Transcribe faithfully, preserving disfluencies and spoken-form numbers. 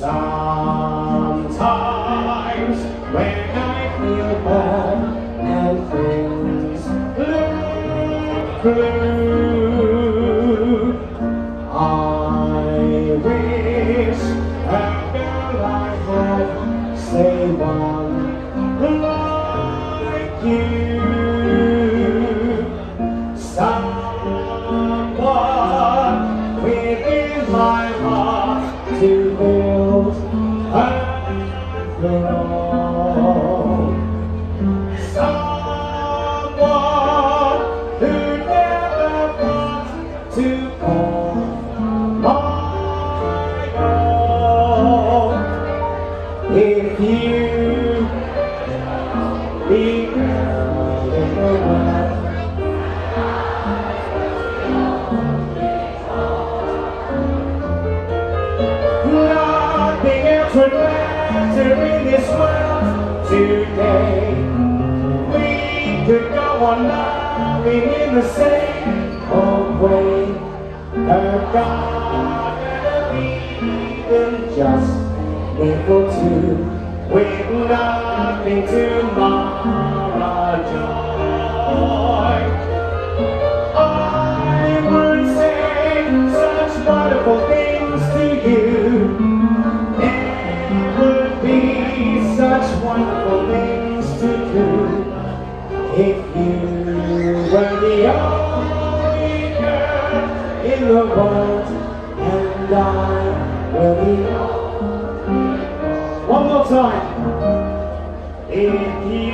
Sometimes when I feel bad and things look blue, I wish that girl I had, say one like you. Someone within my heart to live. Someone who never wants to call my own. If you be proud in the world, nothing else would matter in this world today. Could go on loving in the same old way. Her garden of Eden, just equal to, with nothing to mar our joy. I would say such wonderful things to you. It would be such wonderful things to do. If you were the only girl in the world, and I were the only girl. One more time. If you